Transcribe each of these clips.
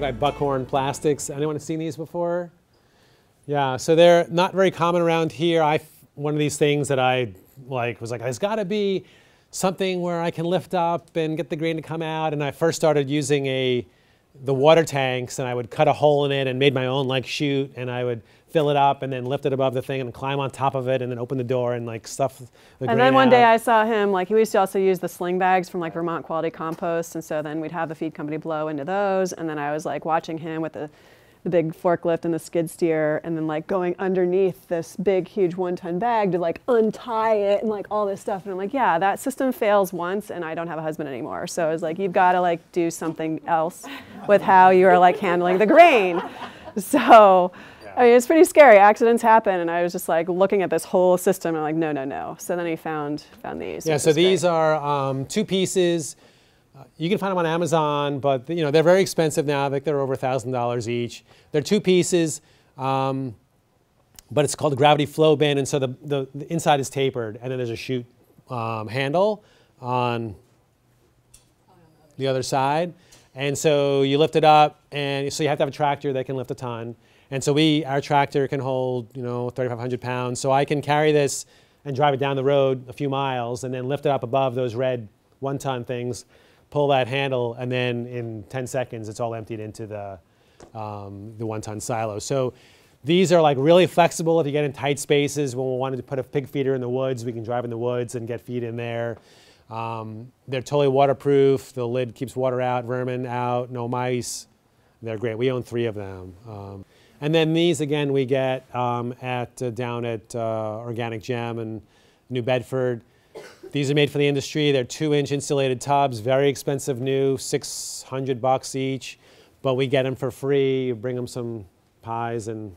made by Buckhorn Plastics. Anyone have seen these before? Yeah, so they're not very common around here. One of these things that I was like, there's gotta be something where I can lift up and get the grain to come out. And I first started using the water tanks, and I would cut a hole in it and made my own chute, and I would fill it up and then lift it above the thing and climb on top of it and then open the door and stuff the grain. And then one day I saw him, he used to also use the sling bags from Vermont Quality Compost, and so then we'd have the feed company blow into those, and then I was watching him with the big forklift and the skid steer, and then going underneath this big huge 1-ton bag to untie it and all this stuff. And I'm like, yeah, that system fails once and I don't have a husband anymore. So it's you've got to do something else with how you are handling the grain. So I mean, it's pretty scary. Accidents happen, and I was just looking at this whole system and no, no, no. So then he found these. Yeah, so these are 2 pieces. You can find them on Amazon, but they're very expensive now. I think they're over $1,000 each. They're 2 pieces, but it's called a gravity flow bin, and so the inside is tapered, and then there's a chute handle on the other side. And so you lift it up, and so you have to have a tractor that can lift a ton. And so our tractor can hold 3,500 pounds, so I can carry this and drive it down the road a few miles and then lift it up above those red 1-ton things, pull that handle, and then in 10 seconds it's all emptied into the 1-ton silo. So these are really flexible. If you get in tight spaces, when we wanted to put a pig feeder in the woods, we can drive in the woods and get feed in there. They're totally waterproof. The lid keeps water out, vermin out, no mice. They're great. We own 3 of them. And then these again we get down at Organic Gem in New Bedford. These are made for the industry. They're 2-inch insulated tubs, very expensive new, $600 each, but we get them for free. You bring them some pies and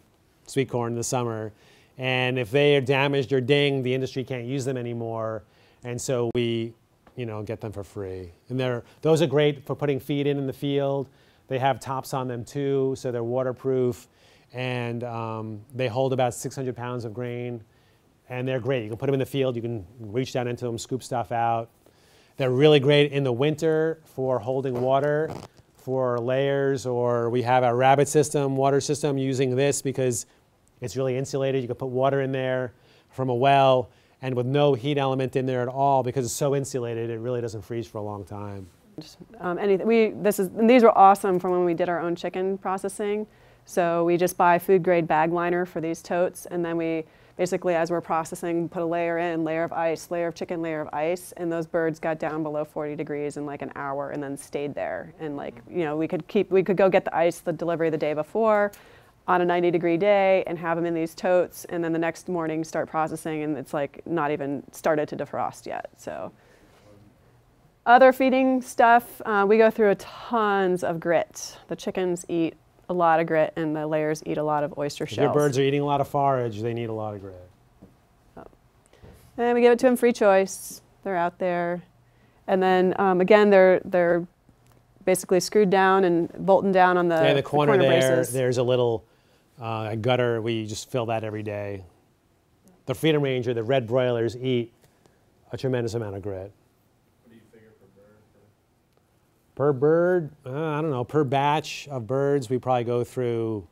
sweet corn in the summer. And if they are damaged or dinged, the industry can't use them anymore. And so we, get them for free. And those are great for putting feed in the field. They have tops on them too, so they're waterproof. And they hold about 600 pounds of grain, and they're great. You can put them in the field, you can reach down into them, scoop stuff out. They're really great in the winter for holding water for layers, or we have our rabbit system, water system, using this because it's really insulated. You can put water in there from a well, and with no heat element in there at all, because it's so insulated, it really doesn't freeze for a long time. These were awesome from when we did our own chicken processing. So we just buy food grade bag liner for these totes, and then we basically, as we're processing, put a layer in, layer of ice, layer of chicken, layer of ice, and those birds got down below 40 degrees in an hour and then stayed there. And we could go get the ice, the delivery the day before on a 90-degree day and have them in these totes, and then the next morning start processing, and it's not even started to defrost yet. So other feeding stuff, we go through tons of grit. The chickens eat a lot of grit, and the layers eat a lot of oyster shells. If your birds are eating a lot of forage, they need a lot of grit. Oh. And we give it to them free choice. They're out there. And then again, they're basically screwed down and bolted down on the, in the corner there. Braces. There's a little gutter. We just fill that every day. The Freedom Ranger, the red broilers, eat a tremendous amount of grit. Per bird, I don't know, per batch of birds, we probably go through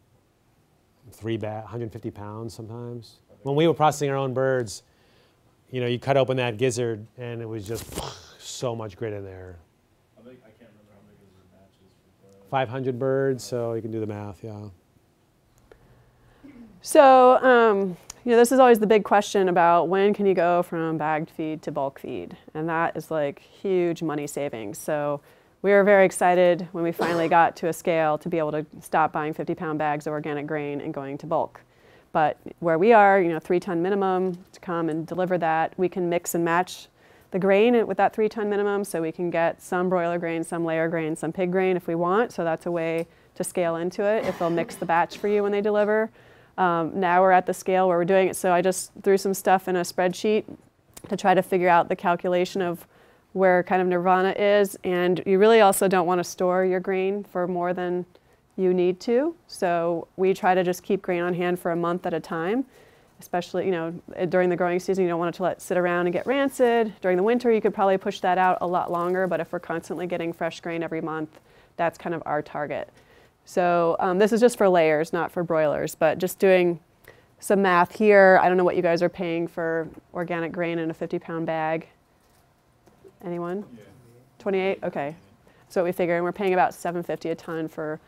150 pounds sometimes. When we were processing our own birds, you cut open that gizzard and it was just so much grit in there. I can't remember how many gizzard batches. 500 birds, so you can do the math, yeah. So, this is always the big question about when can you go from bagged feed to bulk feed? And that is huge money savings. So we were very excited when we finally got to a scale to be able to stop buying 50-pound bags of organic grain and going to bulk. But where we are, 3-ton minimum to come and deliver that, we can mix and match the grain with that 3-ton minimum, so we can get some broiler grain, some layer grain, some pig grain if we want. So that's a way to scale into it, if they'll mix the batch for you when they deliver. Now we're at the scale where we're doing it. So I just threw some stuff in a spreadsheet to try to figure out the calculation of where kind of nirvana is, and you really also don't want to store your grain for more than you need to. So we try to just keep grain on hand for a month at a time, especially during the growing season. You don't want it to let sit around and get rancid. During the winter you could probably push that out a lot longer, but if we're constantly getting fresh grain every month, that's kind of our target. So this is just for layers, not for broilers, but just doing some math here. I don't know what you guys are paying for organic grain in a 50-pound bag. Anyone? Yeah. 28? Okay. So we figure, and we're paying about $7.50 a ton for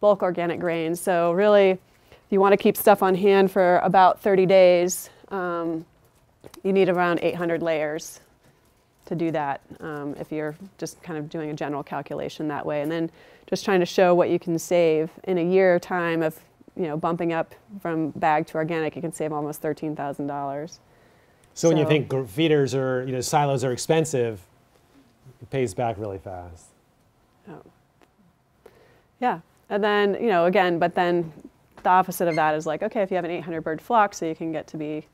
bulk organic grain. So really, if you want to keep stuff on hand for about 30 days, you need around 800 layers to do that, if you're just kind of doing a general calculation that way. And then just trying to show what you can save in a year time of, you know, bumping up from bag to organic, you can save almost $13,000. So when you think feeders or, you know, silos are expensive, it pays back really fast. Oh. Yeah, and then, you know, again, but then the opposite of that is like, okay, if you have an 800 bird flock, so you can get to be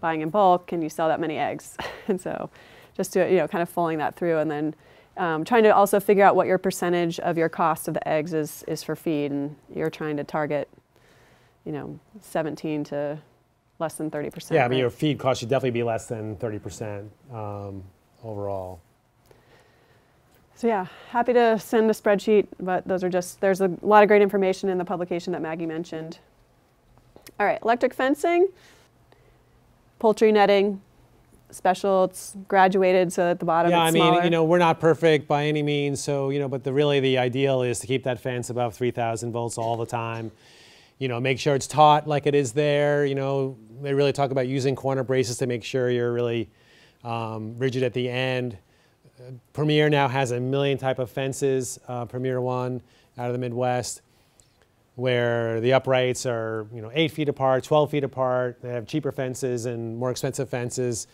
buying in bulk, and you sell that many eggs. And so just do it, you know, kind of following that through, and then trying to also figure out what your percentage of your cost of the eggs is for feed, and you're trying to target, you know, 17 to less than 30%. Yeah, I mean, right? Your feed cost should definitely be less than 30% overall. So yeah, happy to send a spreadsheet, but those are just, there's a lot of great information in the publication that Maggie mentioned. All right, electric fencing, poultry netting, special, it's graduated so at the bottom it's smaller. Yeah, I mean, you know, we're not perfect by any means, so, you know, but really the ideal is to keep that fence above 3,000 volts all the time. You know, make sure it's taut like it is there. You know, they really talk about using corner braces to make sure you're really rigid at the end. Premier now has a million type of fences, Premier One out of the Midwest, where the uprights are, you know, 8 feet apart, 12 feet apart. They have cheaper fences and more expensive fences,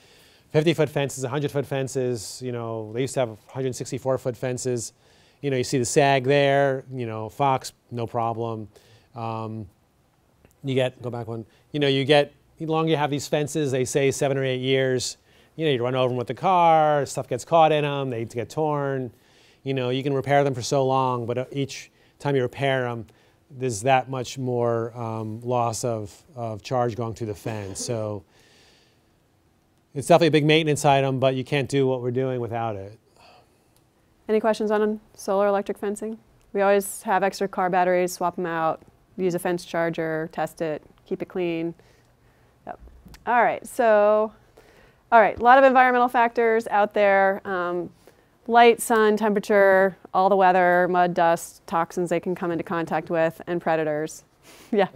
50-foot fences, 100-foot fences. You know, they used to have 164-foot fences. You know, you see the sag there, you know, Fox, no problem. You get, go back one, you know, you get, the longer you have these fences, they say 7 or 8 years. You know, you run over them with the car, stuff gets caught in them, they get torn. You know, you can repair them for so long, but each time you repair them, there's that much more loss of charge going through the fence. So it's definitely a big maintenance item, but you can't do what we're doing without it. Any questions on solar electric fencing? We always have extra car batteries, swap them out, use a fence charger, test it, keep it clean. Yep. All right, so. All right, a lot of environmental factors out there, light, sun, temperature, all the weather, mud, dust, toxins they can come into contact with, and predators. Yeah,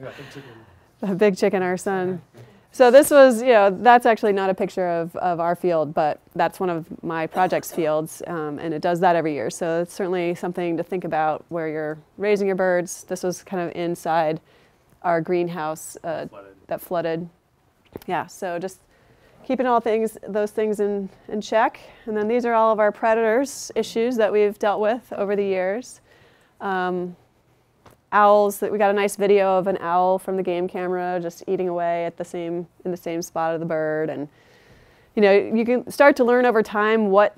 the big chicken, our son. So this was, you know, that's actually not a picture of our field, but that's one of my project's fields, and it does that every year. So it's certainly something to think about where you're raising your birds. This was kind of inside our greenhouse that flooded. Yeah, so just keeping all those things in check. And then these are all of our predators issues that we've dealt with over the years. Owls, that we got a nice video of an owl from the game camera just eating away at in the same spot of the bird. And you know, you can start to learn over time what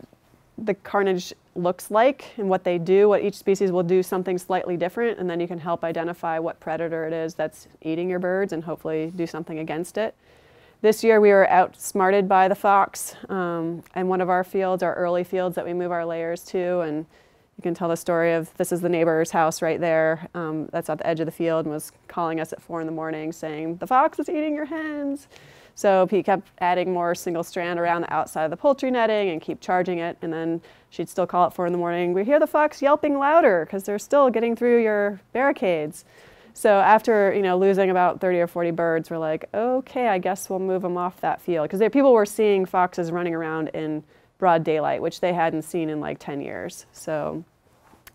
the carnage looks like and what they do, what each species will do something slightly different, and then you can help identify what predator it is that's eating your birds and hopefully do something against it. This year we were outsmarted by the fox in one of our fields, our early fields that we move our layers to, and you can tell the story of this is the neighbor's house right there that's at the edge of the field and was calling us at 4 in the morning saying, the fox is eating your hens. So he kept adding more single strand around the outside of the poultry netting and keep charging it, and then she'd still call at 4 in the morning, we hear the fox yelping louder because they're still getting through your barricades. So after, you know, losing about 30 or 40 birds, we're like, okay, I guess we'll move them off that field. Because people were seeing foxes running around in broad daylight, which they hadn't seen in like 10 years. So,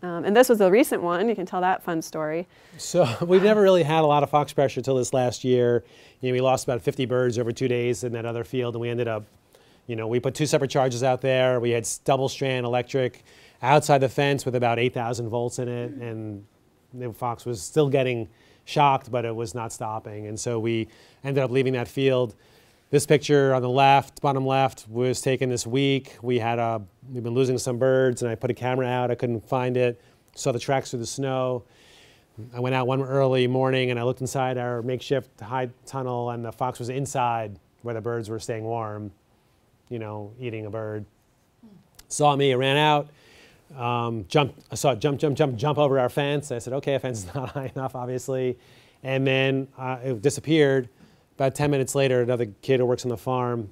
and this was a recent one. You can tell that fun story. So we've never really had a lot of fox pressure until this last year. You know, we lost about 50 birds over 2 days in that other field, and we ended up, you know, we put 2 separate charges out there. We had double strand electric outside the fence with about 8,000 volts in it, and the fox was still getting shocked, but it was not stopping. And so we ended up leaving that field. This picture on the left, bottom left, was taken this week. We've been losing some birds, and I put a camera out. I couldn't find it. Saw the tracks through the snow. I went out one early morning, and I looked inside our makeshift hide tunnel, and the fox was inside where the birds were staying warm, you know, eating a bird. Saw me, I ran out. I saw it jump over our fence. I said, okay, our fence is not high enough, obviously. And then it disappeared. About 10 minutes later, another kid who works on the farm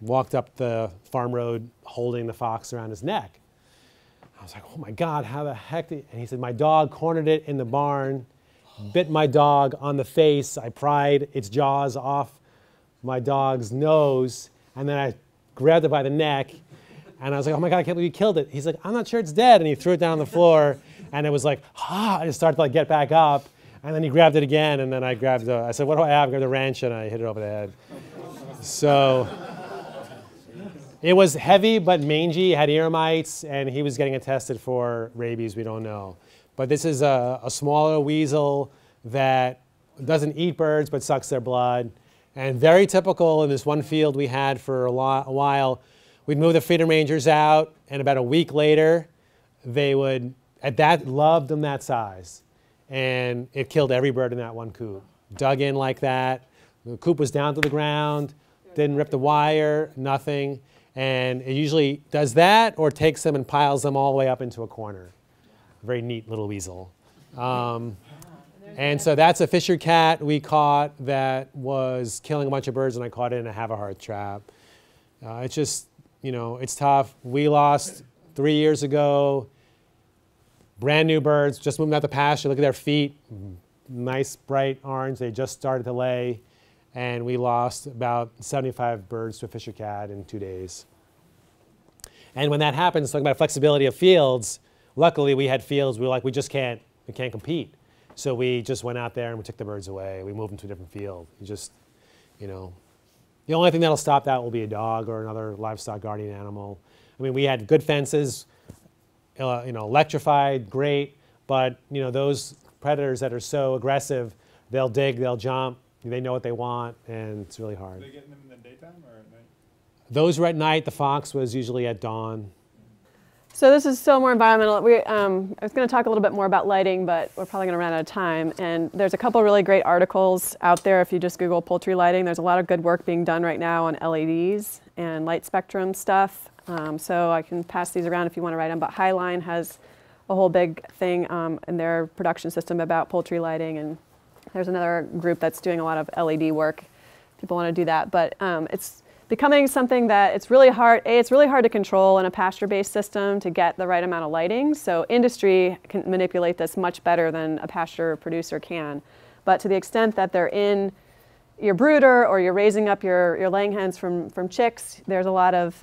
walked up the farm road holding the fox around his neck. I was like, oh my God, how the heck did... And he said, my dog cornered it in the barn, bit my dog on the face. I pried its jaws off my dog's nose, and then I grabbed it by the neck. And I was like, oh my God, I can't believe you killed it. He's like, I'm not sure it's dead. And he threw it down on the floor, and it was like, ah, I just started to like get back up. And then he grabbed it again, and then I grabbed the, I said, what do I have? I grabbed the wrench, and I hit it over the head. So it was heavy but mangy, had ear mites, and he was getting it tested for rabies, we don't know. But this is a smaller weasel that doesn't eat birds but sucks their blood. And very typical in this one field we had for a while, we'd move the Freedom Rangers out, and about a week later, they would, loved them that size. And it killed every bird in that one coop. Dug in like that. The coop was down to the ground, didn't rip the wire, nothing. And it usually does that or takes them and piles them all the way up into a corner. Very neat little weasel. And so that's a Fisher cat we caught that was killing a bunch of birds, and I caught it in a Havahart trap. It's just, you know, it's tough. We lost 3 years ago. Brand new birds, just moving out the pasture. Look at their feet, nice bright orange. They just started to lay, and we lost about 75 birds to a Fisher cat in 2 days. And when that happens, talking about flexibility of fields, luckily we had fields we were like, we just can't compete. So we just went out there and we took the birds away. We moved them to a different field. You just, you know, the only thing that'll stop that will be a dog or another livestock guardian animal. I mean, we had good fences. You know, electrified, great, but you know, those predators that are so aggressive, they'll dig, they'll jump, they know what they want, and it's really hard. Are they getting them in the daytime or at night? Those were at night. The fox was usually at dawn. So this is still more environmental. I was going to talk a little bit more about lighting, but we're probably going to run out of time. And there's a couple really great articles out there if you just Google poultry lighting. There's a lot of good work being done right now on LEDs and light spectrum stuff. So I can pass these around if you want to write them. But Highline has a whole big thing in their production system about poultry lighting. And there's another group that's doing a lot of LED work. People want to do that. But it's becoming something that it's really hard. It's really hard to control in a pasture-based system to get the right amount of lighting. So industry can manipulate this much better than a pasture producer can. But to the extent that they're in your brooder or you're raising up your laying hens from chicks, there's a lot of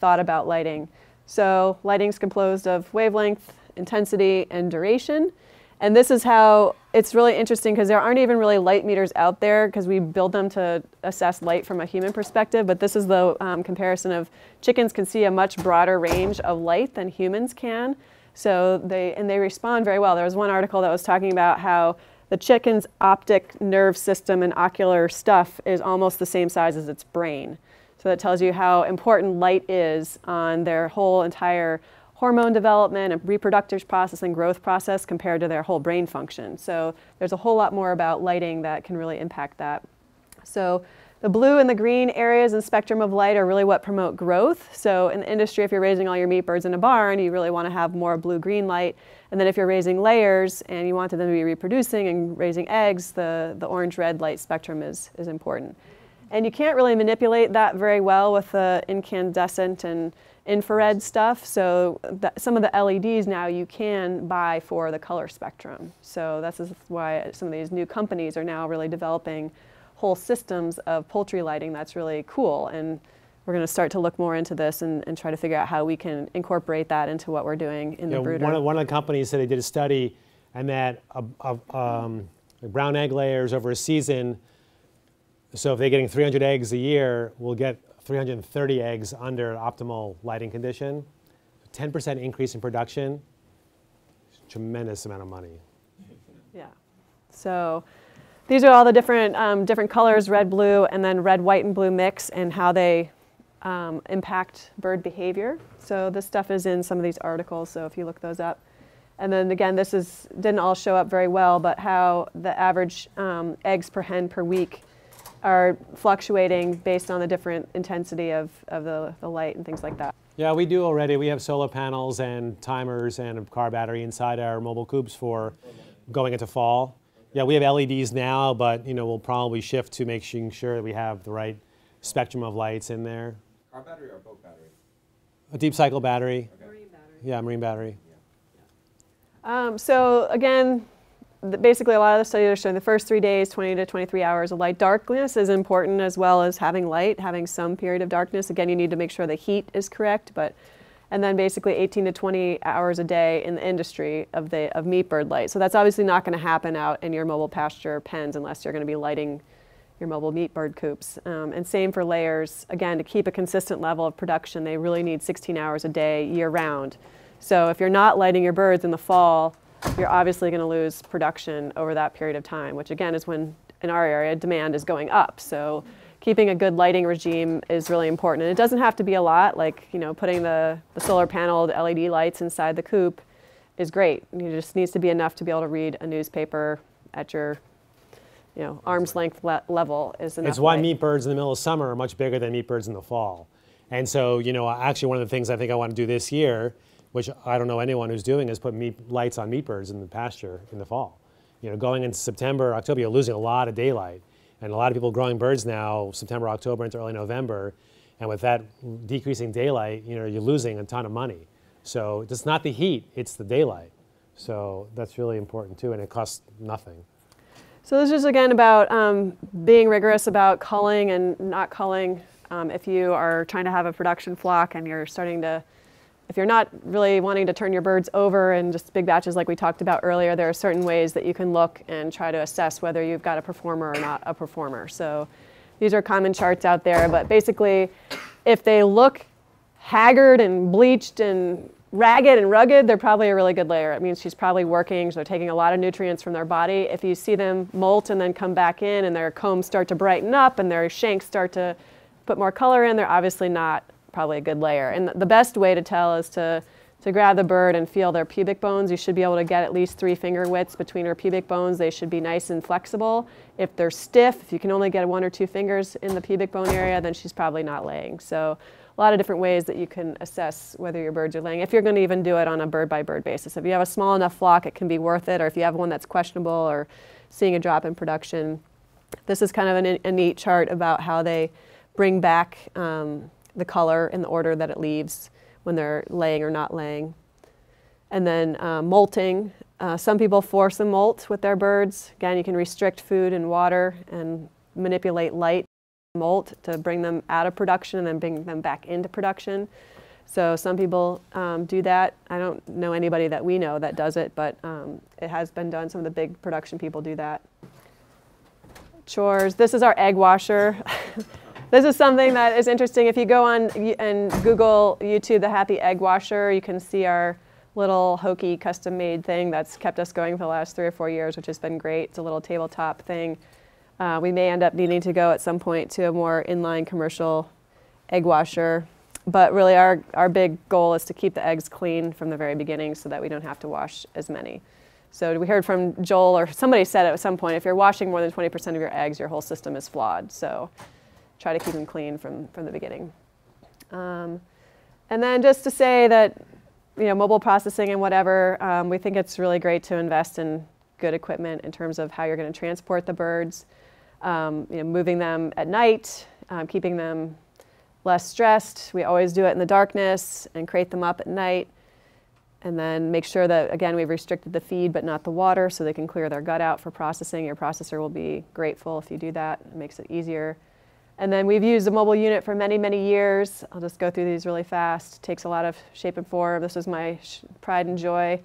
thought about lighting. So lighting's composed of wavelength, intensity, and duration. And this is how it's really interesting because there aren't even really light meters out there because we build them to assess light from a human perspective. But this is the comparison of chickens can see a much broader range of light than humans can. So they respond very well. There was one article that was talking about how the chicken's optic nerve system and ocular stuff is almost the same size as its brain. So that tells you how important light is on their whole entire hormone development and reproductive process and growth process compared to their whole brain function. So there's a whole lot more about lighting that can really impact that. So the blue and the green areas in spectrum of light are really what promote growth. So in the industry, if you're raising all your meat birds in a barn, you really want to have more blue-green light. And then if you're raising layers and you want them to be reproducing and raising eggs, the orange-red light spectrum is important. And you can't really manipulate that very well with the incandescent and infrared stuff. So some of the LEDs now you can buy for the color spectrum. So that's why some of these new companies are now really developing whole systems of poultry lighting that's really cool. And we're going to start to look more into this and try to figure out how we can incorporate that into what we're doing in the brooder. One of the companies said they did a study and that brown egg layers over a season, so if they're getting 300 eggs a year, we'll get 330 eggs under optimal lighting condition. 10% increase in production, tremendous amount of money. Yeah. So these are all the different colors, red, blue, and then red, white, and blue mix, and how they impact bird behavior. So this stuff is in some of these articles, so if you look those up. And then again, this didn't all show up very well, but how the average eggs per hen per week are fluctuating based on the different intensity of the light and things like that. Yeah, we do already. We have solar panels and timers and a car battery inside our mobile coops for going into fall. Yeah, we have LEDs now, but you know, we'll probably shift to making sure that we have the right spectrum of lights in there. Car battery or boat battery? A deep cycle battery. Okay. Marine battery. Yeah, marine battery. Yeah. So again, basically a lot of the studies are showing the first 3 days, 20 to 23 hours of light. Darkness is important as well as having light, having some period of darkness. Again, you need to make sure the heat is correct, but and then basically 18 to 20 hours a day in the industry of meat bird light. So that's obviously not going to happen out in your mobile pasture pens unless you're going to be lighting your mobile meat bird coops. And same for layers. Again, to keep a consistent level of production, they really need 16 hours a day year round. So if you're not lighting your birds in the fall, you're obviously going to lose production over that period of time, which again is when, in our area, demand is going up. So keeping a good lighting regime is really important. And it doesn't have to be a lot, like, you know, putting the solar panel, the LED lights inside the coop is great. It just needs to be enough to be able to read a newspaper at your, you know, arm's length level is enough. It's why meat birds in the middle of summer are much bigger than meat birds in the fall. And so, you know, actually one of the things I think I want to do this year, which I don't know anyone who's doing, is put lights on meat birds in the pasture in the fall. You know, going into September, October, you're losing a lot of daylight. And a lot of people growing birds now, September, October, into early November, and with that decreasing daylight, you know, you're losing a ton of money. So it's not the heat, it's the daylight. So that's really important too, and it costs nothing. So this is again about being rigorous about culling and not culling. If you are trying to have a production flock and you're starting to, if you're not really wanting to turn your birds over and just big batches like we talked about earlier, there are certain ways that you can look and try to assess whether you've got a performer or not a performer. So these are common charts out there, but basically if they look haggard and bleached and ragged and rugged, they're probably a really good layer. It means she's probably working, so they're taking a lot of nutrients from their body. If you see them molt and then come back in and their combs start to brighten up and their shanks start to put more color in, they're obviously not probably a good layer. And the best way to tell is to grab the bird and feel their pubic bones. You should be able to get at least 3 finger widths between her pubic bones. They should be nice and flexible. If they're stiff, if you can only get 1 or 2 fingers in the pubic bone area, then she's probably not laying. So a lot of different ways that you can assess whether your birds are laying, if you're going to even do it on a bird-by-bird basis. If you have a small enough flock, it can be worth it, or if you have one that's questionable or seeing a drop in production. This is kind of a neat chart about how they bring back the color in the order that it leaves when they're laying or not laying. And then molting. Some people force a molt with their birds. Again, you can restrict food and water and manipulate light molt to bring them out of production and then bring them back into production. So some people do that. I don't know anybody that we know that does it, but it has been done. Some of the big production people do that. Chores. This is our egg washer. This is something that is interesting. If you go on and Google YouTube, the Happy Egg Washer, you can see our little hokey custom-made thing that's kept us going for the last 3 or 4 years, which has been great. It's a little tabletop thing. We may end up needing to go at some point to a more inline commercial egg washer. But really our big goal is to keep the eggs clean from the very beginning so that we don't have to wash as many. So we heard from Joel, or somebody said at some point, if you're washing more than 20% of your eggs, your whole system is flawed. So try to keep them clean from the beginning. And then just to say that, you know, mobile processing and whatever, we think it's really great to invest in good equipment in terms of how you're going to transport the birds, you know, moving them at night, keeping them less stressed. We always do it in the darkness and crate them up at night. And then make sure that, again, we've restricted the feed but not the water so they can clear their gut out for processing. Your processor will be grateful if you do that. It makes it easier. And then we've used a mobile unit for many, many years. I'll just go through these really fast. It takes a lot of shape and form. This was my pride and joy,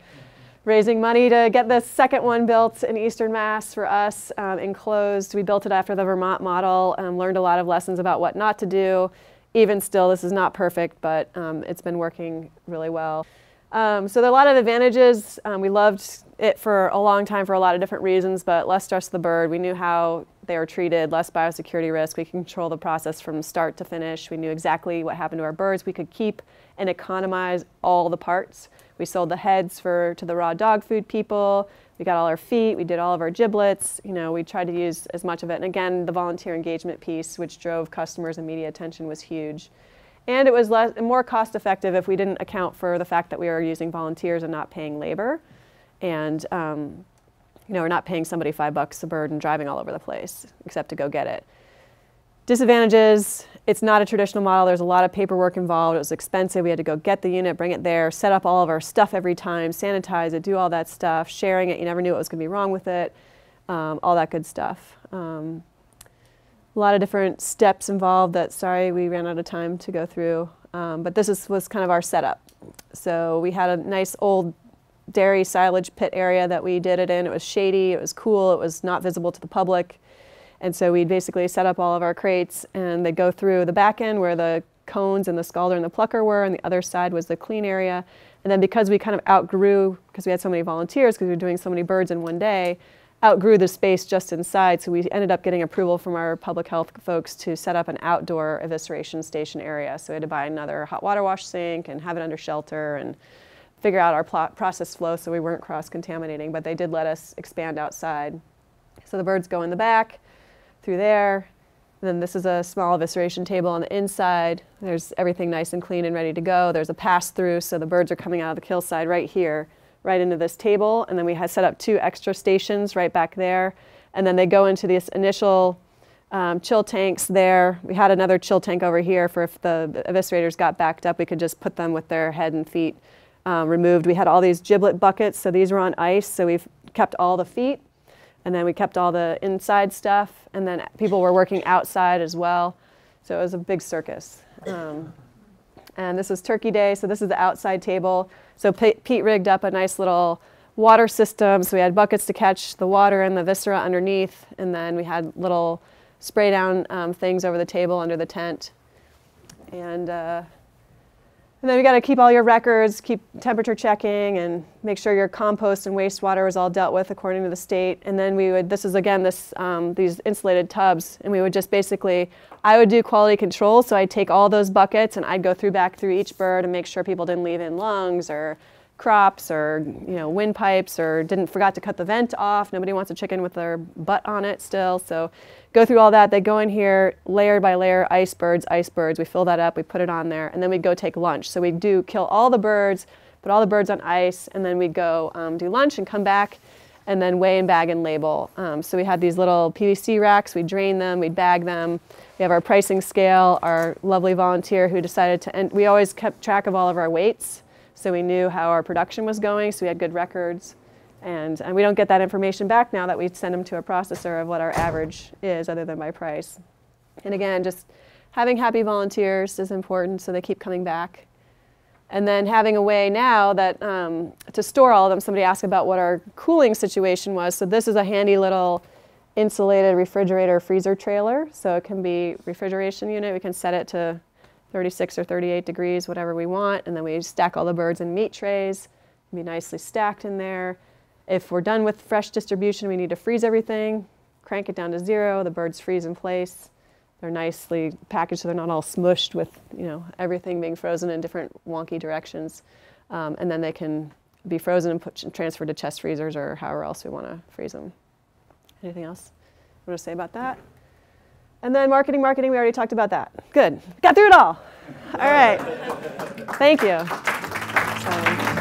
raising money to get this second one built in Eastern Mass for us, enclosed. We built it after the Vermont model, learned a lot of lessons about what not to do. Even still, this is not perfect, but it's been working really well. So there are a lot of advantages. We loved it for a long time for a lot of different reasons, but less stress to the bird. We knew how they were treated, less biosecurity risk. We could control the process from start to finish. We knew exactly what happened to our birds. We could keep and economize all the parts. We sold the heads to the raw dog food people. We got all our feet. We did all of our giblets. You know, we tried to use as much of it. And again, the volunteer engagement piece, which drove customers and media attention, was huge. And it was more cost effective if we didn't account for the fact that we were using volunteers and not paying labor. And you know, we're not paying somebody $5 a bird and driving all over the place, except to go get it. Disadvantages, it's not a traditional model. There's a lot of paperwork involved. It was expensive. We had to go get the unit, bring it there, set up all of our stuff every time, sanitize it, do all that stuff, sharing it. You never knew what was going to be wrong with it, all that good stuff. A lot of different steps involved that, sorry, we ran out of time to go through. But this was kind of our setup. So we had a nice old dairy silage pit area that we did it in. It was shady, it was cool, it was not visible to the public. And so we'd basically set up all of our crates, and they go through the back end where the cones and the scalder and the plucker were, and the other side was the clean area. And then because we kind of outgrew, because we had so many volunteers, because we were doing so many birds in one day, outgrew the space just inside. So we ended up getting approval from our public health folks to set up an outdoor evisceration station area. So we had to buy another hot water wash sink and have it under shelter and figure out our process flow so we weren't cross-contaminating, but they did let us expand outside. So the birds go in the back, through there, and then this is a small evisceration table on the inside. There's everything nice and clean and ready to go. There's a pass-through, so the birds are coming out of the kill side right here, right into this table, and then we had set up 2 extra stations right back there, and then they go into these initial chill tanks there. We had another chill tank over here for if the eviscerators got backed up, we could just put them with their head and feet removed. We had all these giblet buckets, so these were on ice, so we've kept all the feet, and then we kept all the inside stuff, and then people were working outside as well, so it was a big circus. And this was Turkey Day, so this is the outside table. So Pete rigged up a nice little water system, so we had buckets to catch the water and the viscera underneath, and then we had little spray down things over the table under the tent. And then you got to keep all your records, keep temperature checking, and make sure your compost and wastewater was all dealt with according to the state. And then we would, this is again, these insulated tubs, and we would just basically, I would do quality control, so I'd take all those buckets and I'd go back through each bird and make sure people didn't leave in lungs or crops or, you know, windpipes, or forgot to cut the vent off. Nobody wants a chicken with their butt on it still, so go through all that. They go in here layer by layer, ice birds. We fill that up, we put it on there, and then we'd go take lunch. So we'd kill all the birds, put all the birds on ice, and then we'd go do lunch and come back, and then weigh and bag and label. So we had these little PVC racks, we'd drain them, we'd bag them. We have our pricing scale, our lovely volunteer who decided to, and we always kept track of all of our weights, so we knew how our production was going, so we had good records. And we don't get that information back now that we send them to a processor of what our average is, other than by price. And again, just having happy volunteers is important, so they keep coming back. And then having a way now that to store all of them. Somebody asked about what our cooling situation was. So this is a handy little insulated refrigerator freezer trailer. So it can be refrigeration unit. We can set it to 36 or 38 degrees, whatever we want. And then we stack all the birds in meat trays. It'd be nicely stacked in there. If we're done with fresh distribution, we need to freeze everything, crank it down to 0, the birds freeze in place. They're nicely packaged so they're not all smushed with, you know, everything being frozen in different wonky directions. And then they can be frozen and transferred to chest freezers or however else we want to freeze them. Anything else you want to say about that? And then marketing, we already talked about that. Good, got through it all. All right, thank you. So.